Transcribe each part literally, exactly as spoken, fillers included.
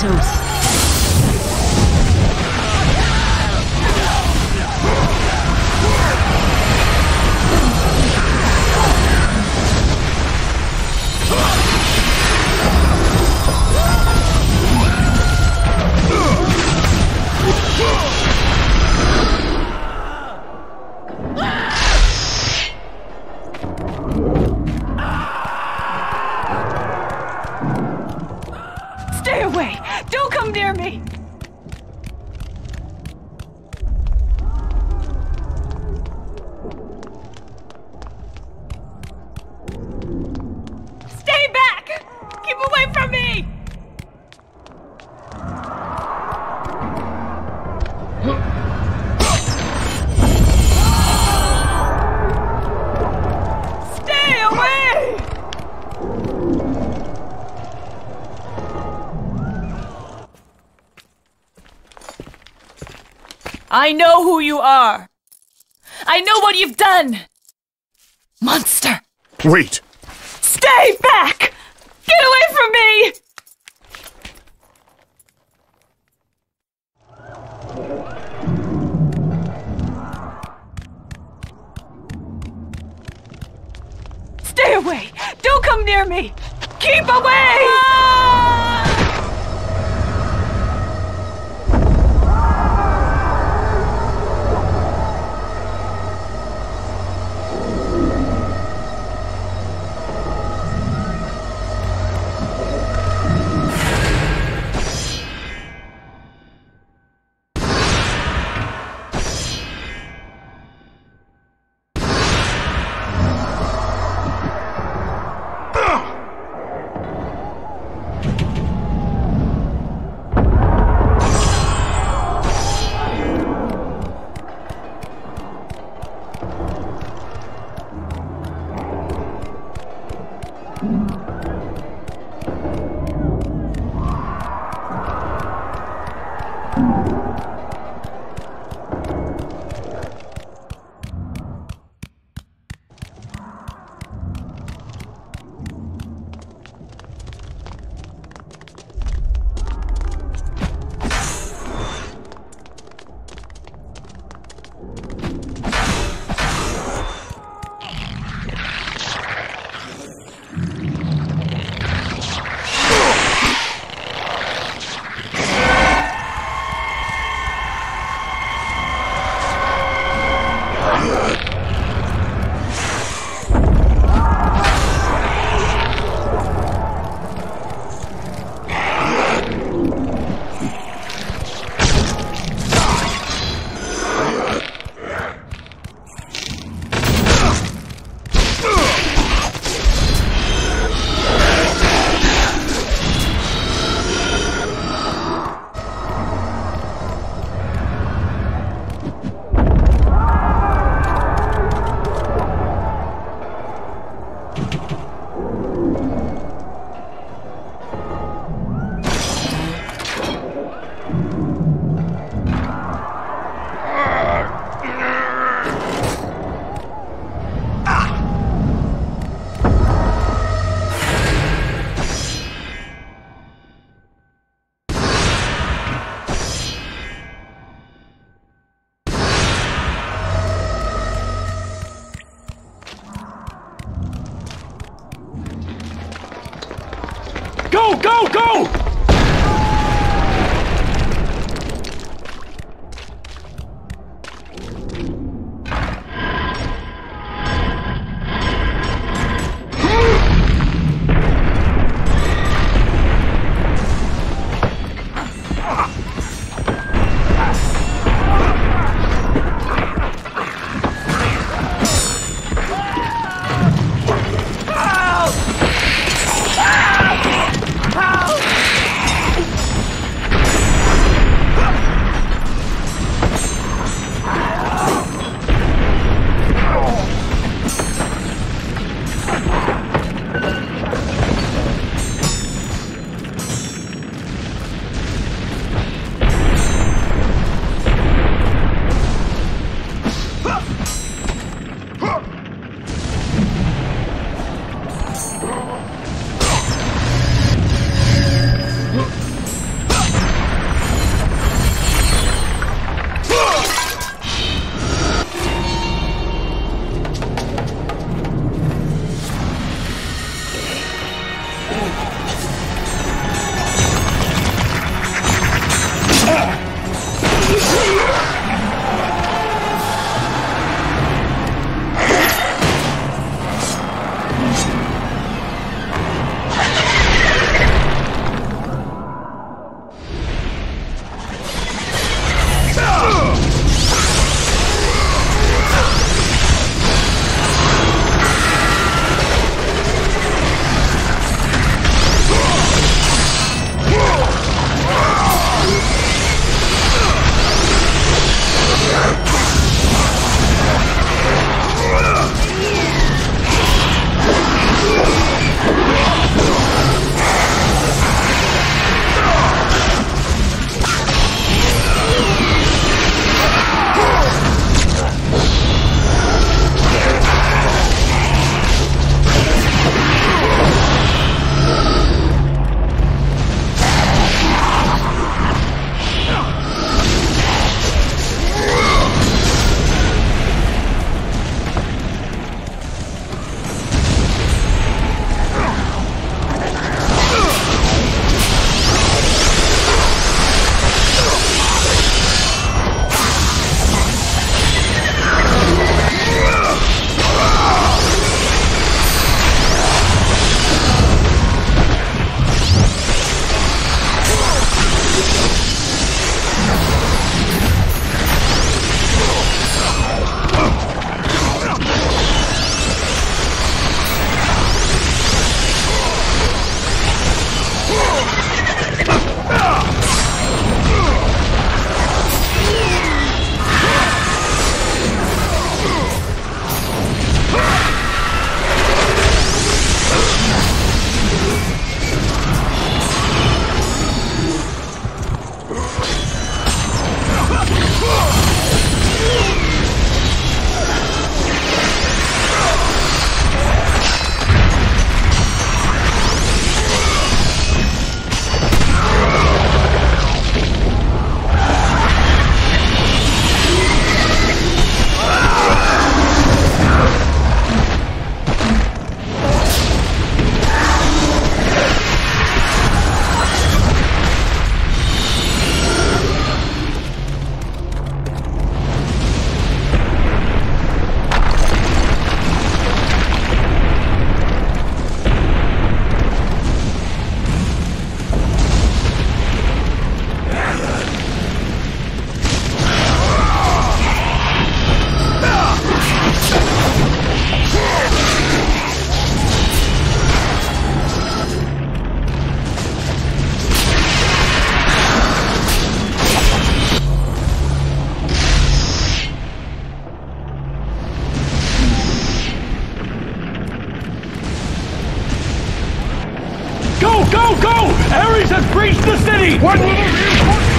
Kratos. I know who you are! I know what you've done! Monster! Wait! Stay back! Get away from me! Stay away! Don't come near me! Keep away! Ah! Help! me! What will the reinforcements?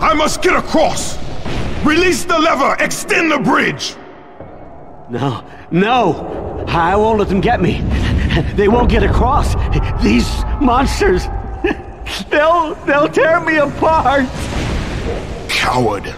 I must get across! Release the lever! Extend the bridge! No, no! I won't let them get me! They won't get across! These monsters! They'll... they'll tear me apart! Coward!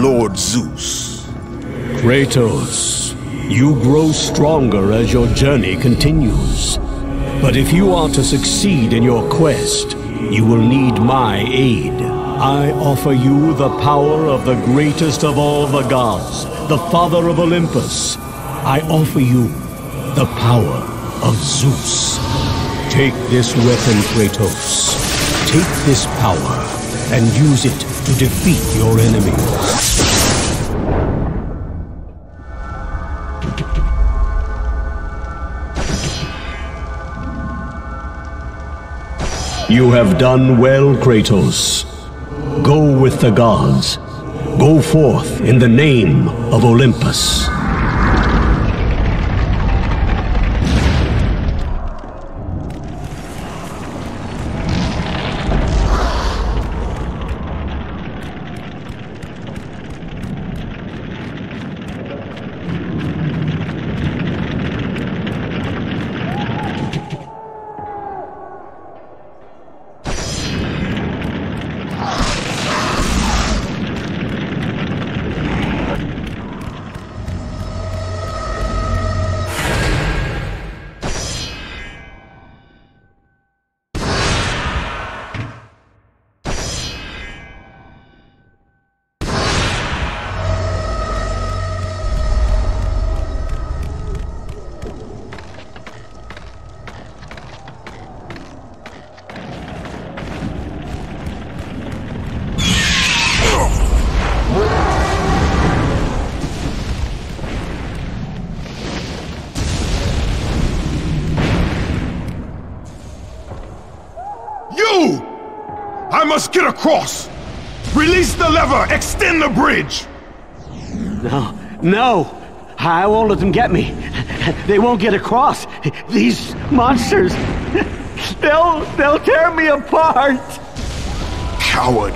Lord Zeus. Kratos, you grow stronger as your journey continues. But if you are to succeed in your quest, you will need my aid. I offer you the power of the greatest of all the gods, the father of Olympus. I offer you the power of Zeus. Take this weapon, Kratos. Take this power and use it to defeat your enemies. You have done well, Kratos. Go with the gods. Go forth in the name of Olympus. I must get across! Release the lever! Extend the bridge! No, no! I won't let them get me! They won't get across! These monsters! They'll... they'll tear me apart! Coward!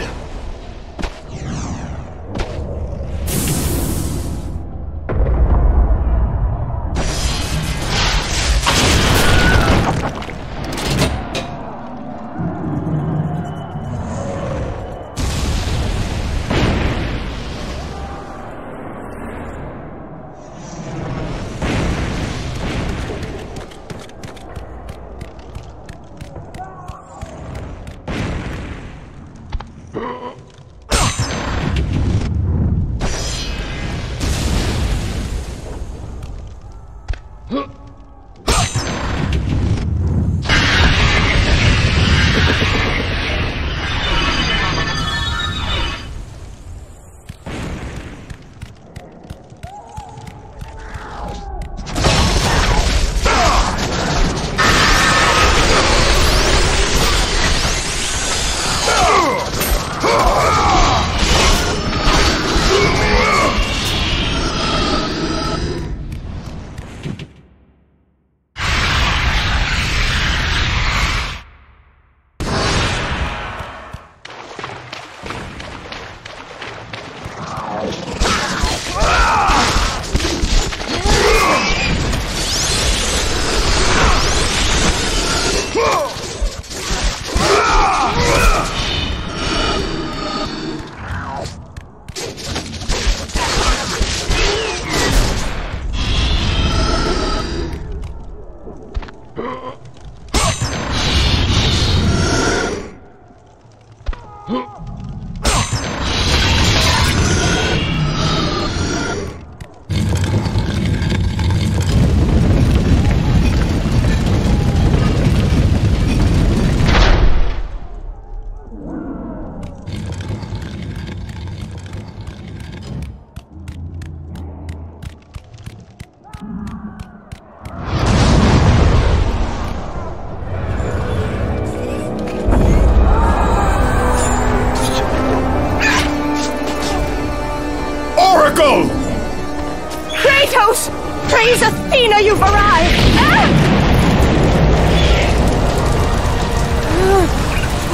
Kratos! Praise Athena, you've arrived! Ah!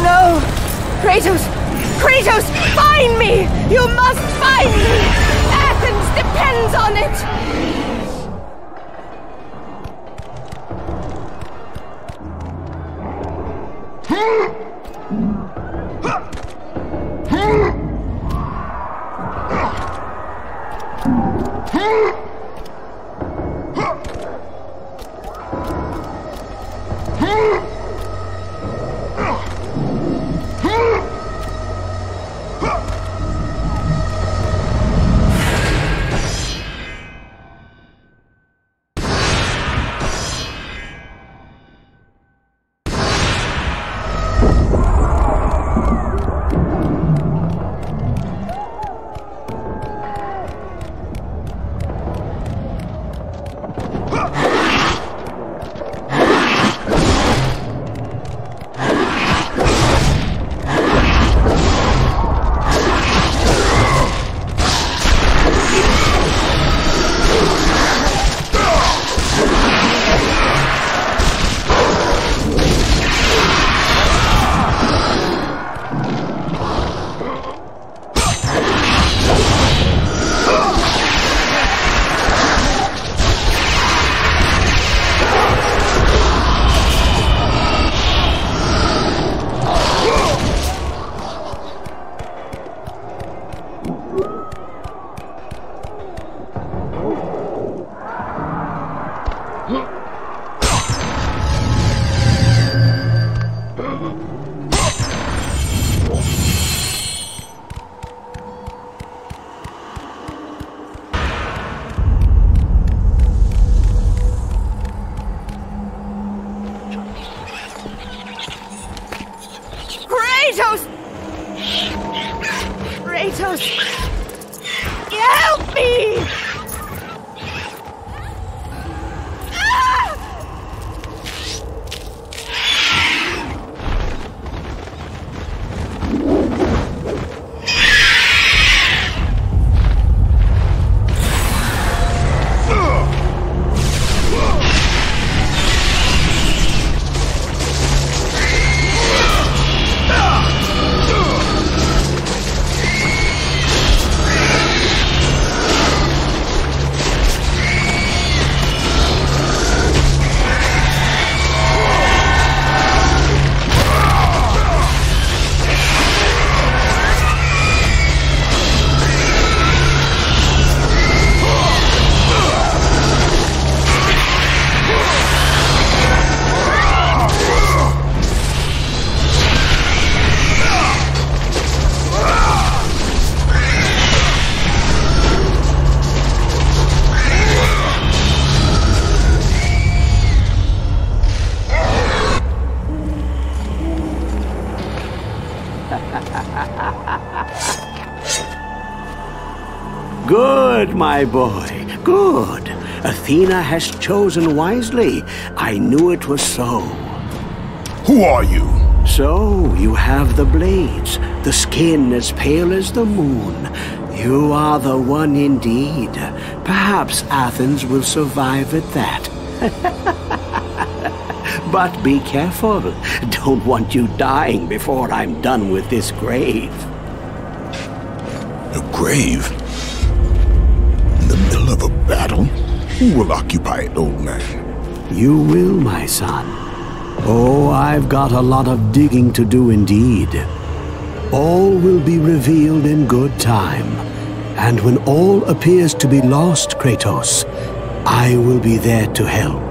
No! Kratos! Kratos! Find me! You must find me! Athens depends on it! Kratos! Kratos! Help me! Good, my boy, good. Athena has chosen wisely. I knew it was so. Who are you? So, you have the blades, the skin as pale as the moon. You are the one indeed. Perhaps Athens will survive at that. But be careful. Don't want you dying before I'm done with this grave. A grave? Of a battle? Who will occupy it, old man? You will, my son. Oh, I've got a lot of digging to do indeed. All will be revealed in good time. And when all appears to be lost, Kratos, I will be there to help.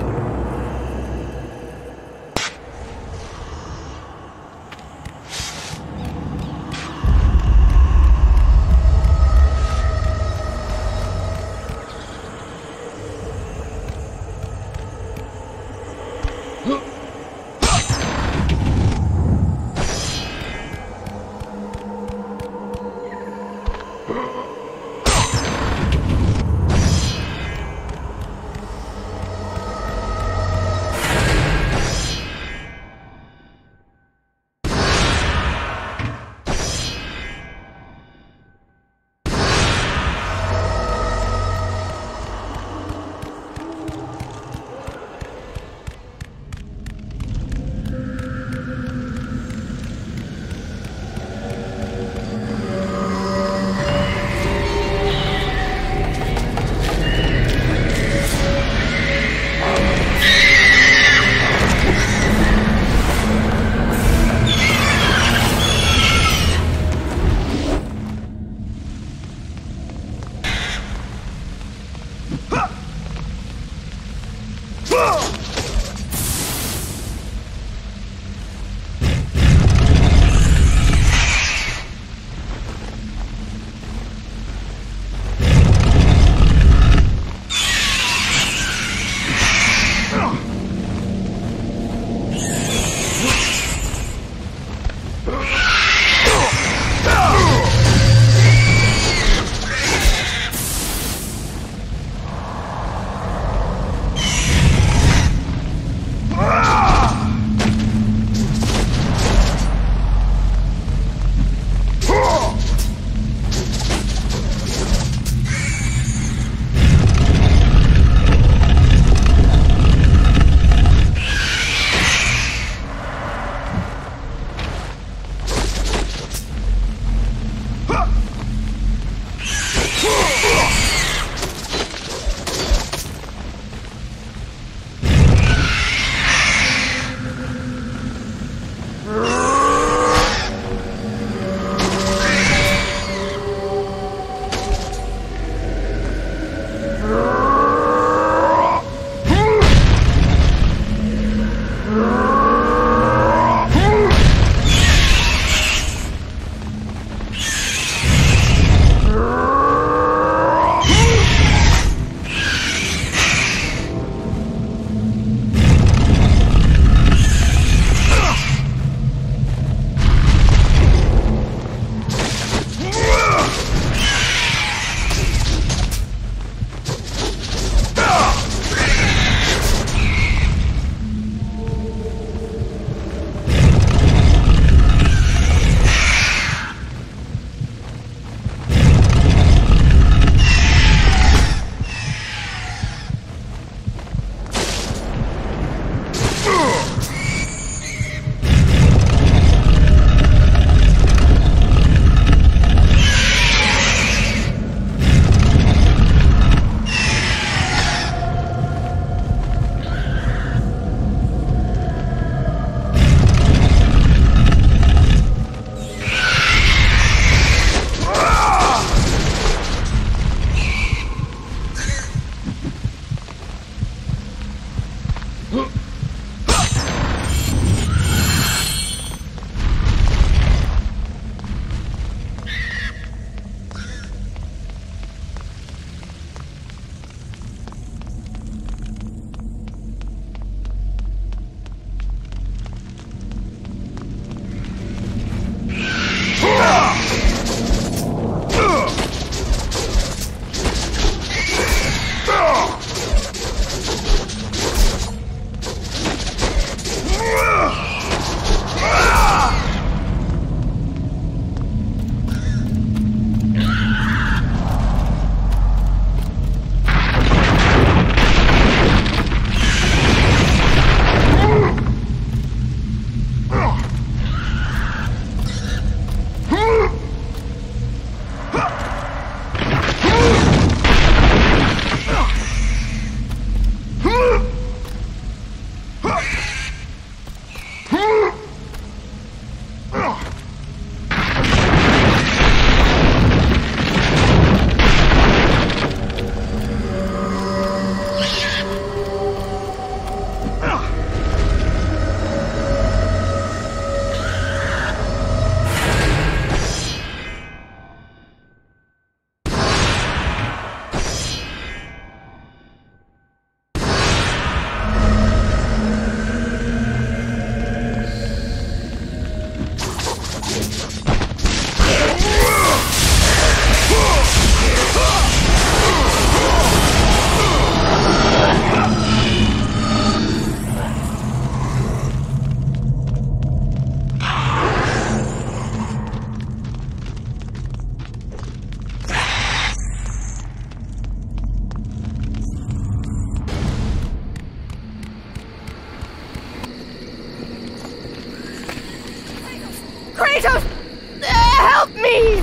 Help me!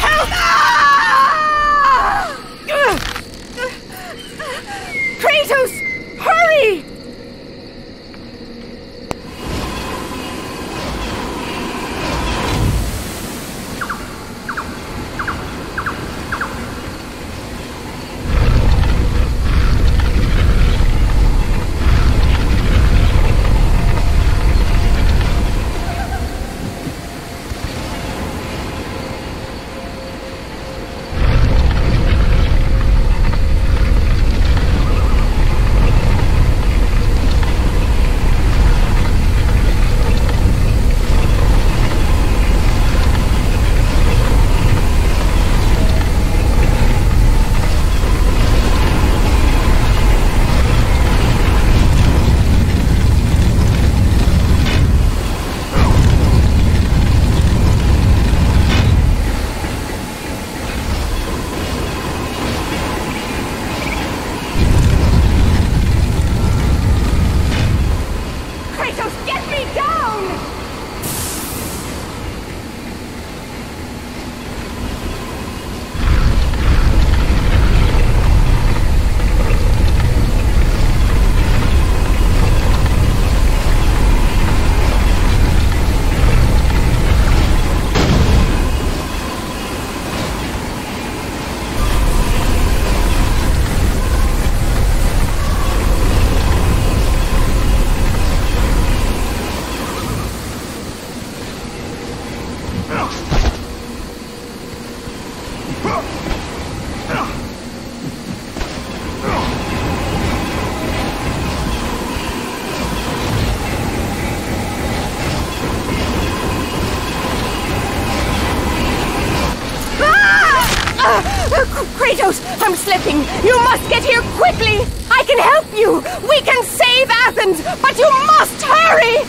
Help! Ah! Kratos, hurry! Kratos, I'm slipping! You must get here quickly! I can help you! We can save Athens! But you must hurry!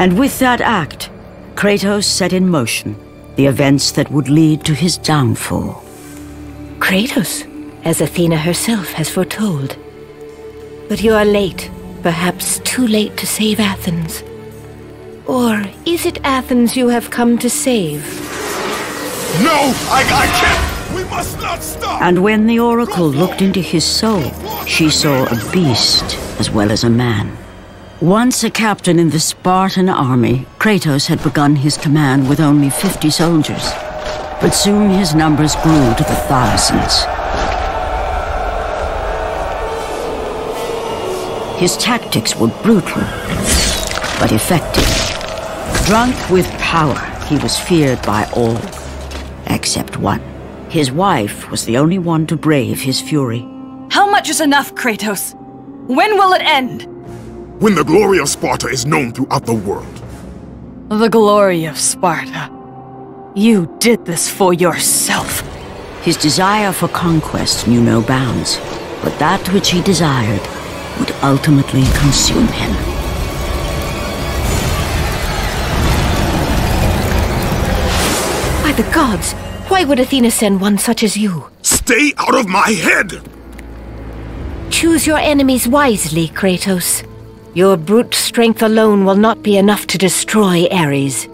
And with that act, Kratos set in motion the events that would lead to his downfall. Kratos, as Athena herself has foretold. But you are late, perhaps too late to save Athens. Or is it Athens you have come to save? No, I, I can't! We must not stop! And when the Oracle looked into his soul, she saw a beast as well as a man. Once a captain in the Spartan army, Kratos had begun his command with only fifty soldiers. But soon his numbers grew to the thousands. His tactics were brutal, but effective. Drunk with power, he was feared by all, except one. His wife was the only one to brave his fury. How much is enough, Kratos? When will it end? When the glory of Sparta is known throughout the world. The glory of Sparta. You did this for yourself. His desire for conquest knew no bounds, but that which he desired would ultimately consume him. By the gods, why would Athena send one such as you? Stay out of my head! choose your enemies wisely, Kratos. Your brute strength alone will not be enough to destroy Ares.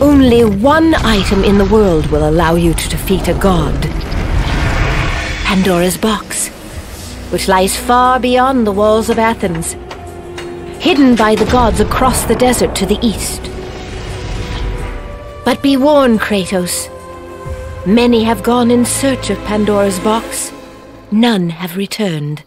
Only one item in the world will allow you to defeat a god. Pandora's box, which lies far beyond the walls of Athens, hidden by the gods across the desert to the east. But be warned, Kratos. Many have gone in search of Pandora's box. None have returned.